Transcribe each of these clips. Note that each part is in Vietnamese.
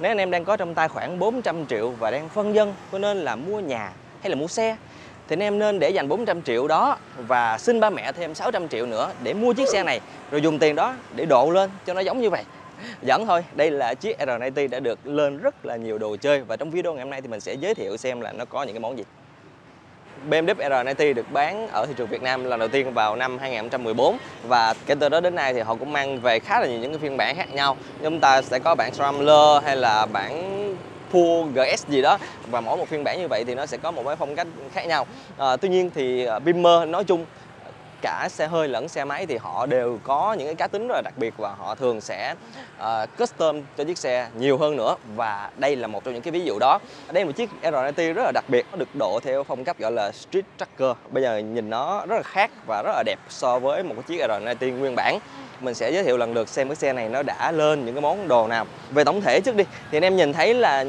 Nếu anh em đang có trong tay khoảng 400 triệu và đang phân vân có nên là mua nhà hay là mua xe, thì anh em nên để dành 400 triệu đó và xin ba mẹ thêm 600 triệu nữa để mua chiếc xe này, rồi dùng tiền đó để độ lên cho nó giống như vậy. Giỡn thôi, đây là chiếc R nineT đã được lên rất là nhiều đồ chơi, và trong video ngày hôm nay thì mình sẽ giới thiệu xem là nó có những cái món gì. BMW R nineT được bán ở thị trường Việt Nam lần đầu tiên vào năm 2014, và kể từ đó đến nay thì họ cũng mang về khá là nhiều những cái phiên bản khác nhau. Chúng ta sẽ có bản Scrambler hay là bản Full GS gì đó, và mỗi một phiên bản như vậy thì nó sẽ có một cái phong cách khác nhau. Tuy nhiên thì Bimmer nói chung, cả xe hơi lẫn xe máy thì họ đều có những cái cá tính rất là đặc biệt, và họ thường sẽ custom cho chiếc xe nhiều hơn nữa, và đây là một trong những cái ví dụ đó. Đây là một chiếc R nineT rất là đặc biệt, nó được độ theo phong cách gọi là Street Trucker. Bây giờ nhìn nó rất là khác và rất là đẹp so với một cái chiếc R nineT nguyên bản. Mình sẽ giới thiệu lần lượt xem cái xe này nó đã lên những cái món đồ nào. Về tổng thể trước đi, thì anh em nhìn thấy là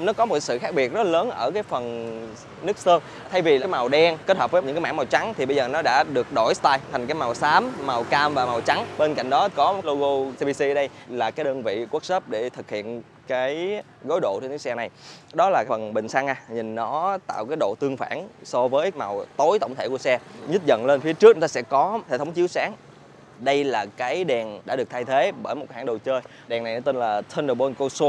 nó có một sự khác biệt rất lớn ở cái phần nước sơn. Thay vì cái màu đen kết hợp với những cái mảng màu trắng thì bây giờ nó đã được đổi style thành cái màu xám, màu cam và màu trắng. Bên cạnh đó có logo CBC ở đây, là cái đơn vị workshop để thực hiện cái gối độ trên chiếc xe này. Đó là phần bình xăng, nhìn nó tạo cái độ tương phản so với màu tối tổng thể của xe. Nhích dần lên phía trước, chúng ta sẽ có hệ thống chiếu sáng. Đây là cái đèn đã được thay thế bởi một hãng đồ chơi. Đèn này nó tên là Thunderbolt Koso.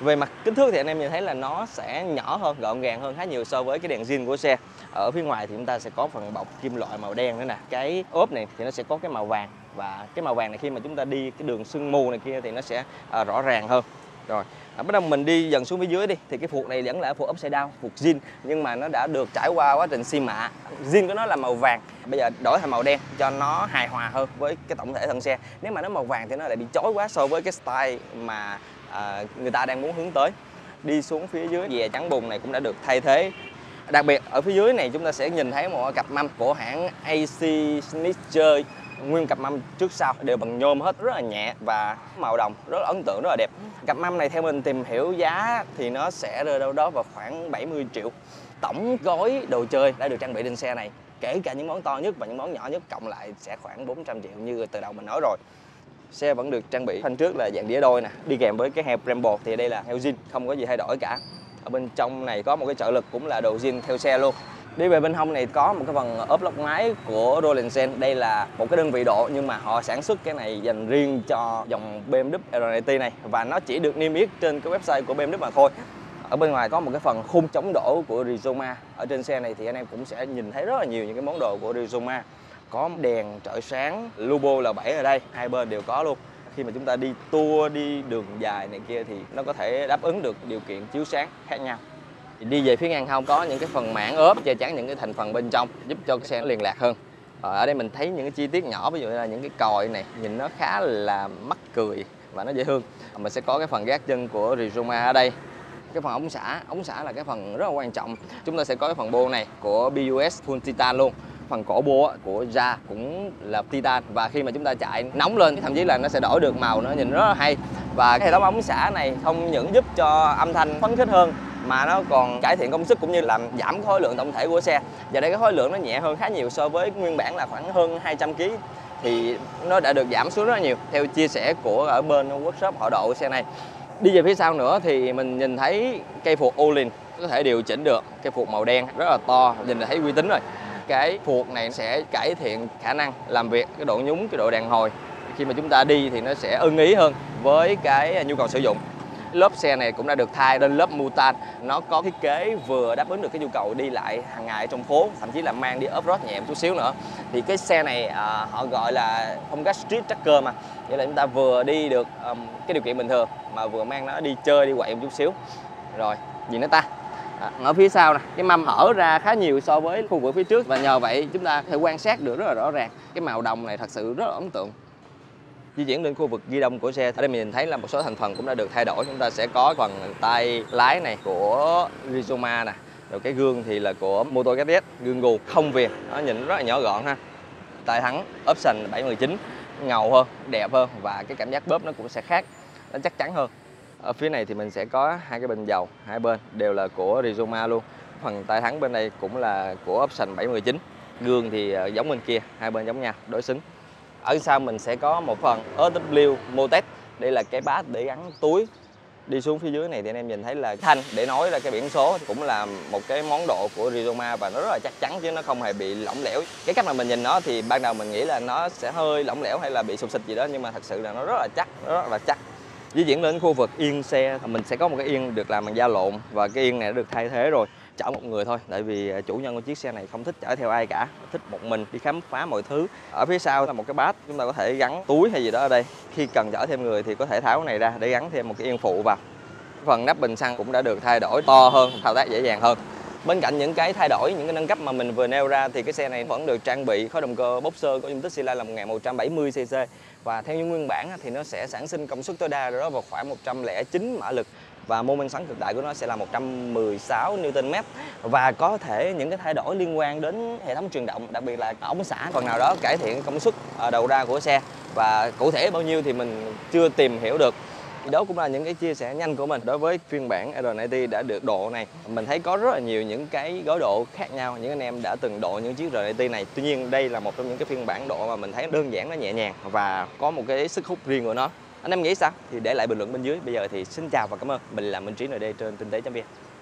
Về mặt kích thước thì anh em nhìn thấy là nó sẽ nhỏ hơn, gọn gàng hơn khá nhiều so với cái đèn zin của xe. Ở phía ngoài thì chúng ta sẽ có phần bọc kim loại màu đen nữa nè. Cái ốp này thì nó sẽ có cái màu vàng, và cái màu vàng này khi mà chúng ta đi cái đường sương mù này kia thì nó sẽ rõ ràng hơn. Rồi, bắt đầu mình đi dần xuống phía dưới đi, thì cái phuộc này vẫn là phuộc upside down, phuộc zin, nhưng mà nó đã được trải qua quá trình xi mạ. Zin của nó là màu vàng, bây giờ đổi thành màu đen cho nó hài hòa hơn với cái tổng thể thân xe. Nếu mà nó màu vàng thì nó lại bị chói quá so với cái style mà người ta đang muốn hướng tới. Đi xuống phía dưới, dè trắng bùn này cũng đã được thay thế. Đặc biệt ở phía dưới này chúng ta sẽ nhìn thấy một cặp mâm của hãng AC Schnitzer. Nguyên cặp mâm trước sau đều bằng nhôm hết, rất là nhẹ và màu đồng, rất là ấn tượng, rất là đẹp. Cặp mâm này theo mình tìm hiểu giá thì nó sẽ rơi đâu đó vào khoảng 70 triệu. Tổng gói đồ chơi đã được trang bị trên xe này, kể cả những món to nhất và những món nhỏ nhất, cộng lại sẽ khoảng 400 triệu như từ đầu mình nói rồi. Xe vẫn được trang bị phanh trước là dạng đĩa đôi nè, đi kèm với cái heo Brembo, thì đây là heo zin, không có gì thay đổi cả. Ở bên trong này có một cái trợ lực cũng là đồ zin theo xe luôn. Đi về bên hông này có một cái phần ốp lốc máy của Roland Sands. Đây là một cái đơn vị độ, nhưng mà họ sản xuất cái này dành riêng cho dòng BMW R nineT này, và nó chỉ được niêm yết trên cái website của BMW mà thôi. Ở bên ngoài có một cái phần khung chống đổ của Rizoma. Ở trên xe này thì anh em cũng sẽ nhìn thấy rất là nhiều những cái món đồ của Rizoma. Có đèn trợ sáng Lubo L7 ở đây, hai bên đều có luôn. Khi mà chúng ta đi tour, đi đường dài này kia thì nó có thể đáp ứng được điều kiện chiếu sáng khác nhau. Đi về phía ngang hông có những cái phần mảng ốp che chắn những cái thành phần bên trong, giúp cho cái xe nó liên lạc hơn. Ở đây mình thấy những cái chi tiết nhỏ, ví dụ như là những cái còi này, nhìn nó khá là mắc cười và nó dễ thương. Mình sẽ có cái phần gác chân của Rizoma ở đây. Cái phần ống xả là cái phần rất là quan trọng. Chúng ta sẽ có cái phần bô này của BUS full titan luôn. Phần cổ bô của Ra cũng là titan, và khi mà chúng ta chạy nóng lên thậm chí là nó sẽ đổi được màu, nó nhìn rất là hay. Và cái hệ thống ống xả này không những giúp cho âm thanh phấn khích hơn mà nó còn cải thiện công suất cũng như làm giảm khối lượng tổng thể của xe. Và đây cái khối lượng nó nhẹ hơn khá nhiều so với nguyên bản là khoảng hơn 200 kg, thì nó đã được giảm xuống rất là nhiều theo chia sẻ của ở bên workshop họ độ xe này. Đi về phía sau nữa thì mình nhìn thấy cây phuộc Öhlins có thể điều chỉnh được, cây phuộc màu đen rất là to, nhìn là thấy uy tín rồi. Cái phuộc này sẽ cải thiện khả năng làm việc, cái độ nhúng, cái độ đàn hồi. Khi mà chúng ta đi thì nó sẽ ưng ý hơn với cái nhu cầu sử dụng. Lớp xe này cũng đã được thay lên lớp Mutant. Nó có thiết kế vừa đáp ứng được cái nhu cầu đi lại hàng ngày trong phố, thậm chí là mang đi off-road nhẹ một chút xíu nữa. Thì cái xe này họ gọi là phong cách street trucker mà. Nghĩa là chúng ta vừa đi được cái điều kiện bình thường mà vừa mang nó đi chơi, đi quậy một chút xíu. Rồi, gì nữa ta? Ở phía sau nè, cái mâm hở ra khá nhiều so với khu vực phía trước, và nhờ vậy chúng ta có thể quan sát được rất là rõ ràng. Cái màu đồng này thật sự rất là ấn tượng. Di chuyển lên khu vực ghi đông của xe, ở đây mình nhìn thấy là một số thành phần cũng đã được thay đổi. Chúng ta sẽ có phần tay lái này của Rizoma nè, rồi cái gương thì là của Motogadget, gương gù không viền, nó nhìn rất là nhỏ gọn ha. Tay thắng Option 719 ngầu hơn, đẹp hơn, và cái cảm giác bóp nó cũng sẽ khác, nó chắc chắn hơn. Ở phía này thì mình sẽ có hai cái bình dầu, hai bên đều là của Rizoma luôn. Phần tay thắng bên đây cũng là của Option 719, gương thì giống bên kia, hai bên giống nhau, đối xứng. Ở sau mình sẽ có một phần SW Motech. Đây là cái bát để gắn túi. Đi xuống phía dưới này thì anh em nhìn thấy là thanh để nói ra cái biển số cũng là một cái món đồ của Rizoma và nó rất là chắc chắn chứ nó không hề bị lỏng lẻo. Cái cách mà mình nhìn nó thì ban đầu mình nghĩ là nó sẽ hơi lỏng lẻo hay là bị sụp xịt gì đó, nhưng mà thật sự là nó rất là chắc, Di chuyển lên khu vực yên xe, mình sẽ có một cái yên được làm bằng da lộn và cái yên này đã được thay thế rồi. Chở một người thôi, tại vì chủ nhân của chiếc xe này không thích chở theo ai cả, thích một mình đi khám phá mọi thứ. Ở phía sau là một cái bát, chúng ta có thể gắn túi hay gì đó ở đây. Khi cần chở thêm người thì có thể tháo cái này ra để gắn thêm một cái yên phụ vào. Phần nắp bình xăng cũng đã được thay đổi to hơn, thao tác dễ dàng hơn. Bên cạnh những cái thay đổi, những cái nâng cấp mà mình vừa nêu ra thì cái xe này vẫn được trang bị khối động cơ boxer có dung tích xi lanh là 1170cc và theo như nguyên bản thì nó sẽ sản sinh công suất tối đa đó vào khoảng 109 mã lực và mô men xoắn cực đại của nó sẽ là 116 Nm và có thể những cái thay đổi liên quan đến hệ thống truyền động, đặc biệt là ống xả phần nào đó cải thiện công suất đầu ra của xe và cụ thể bao nhiêu thì mình chưa tìm hiểu được. Đó cũng là những cái chia sẻ nhanh của mình đối với phiên bản R nineT đã được độ này. Mình thấy có rất là nhiều những cái gói độ khác nhau, những anh em đã từng độ những chiếc R nineT này. Tuy nhiên đây là một trong những cái phiên bản độ mà mình thấy đơn giản, nó nhẹ nhàng và có một cái sức hút riêng của nó. Anh em nghĩ sao? Thì để lại bình luận bên dưới. Bây giờ thì xin chào và cảm ơn. Mình là Minh Trí ND trên tinh tế.vn.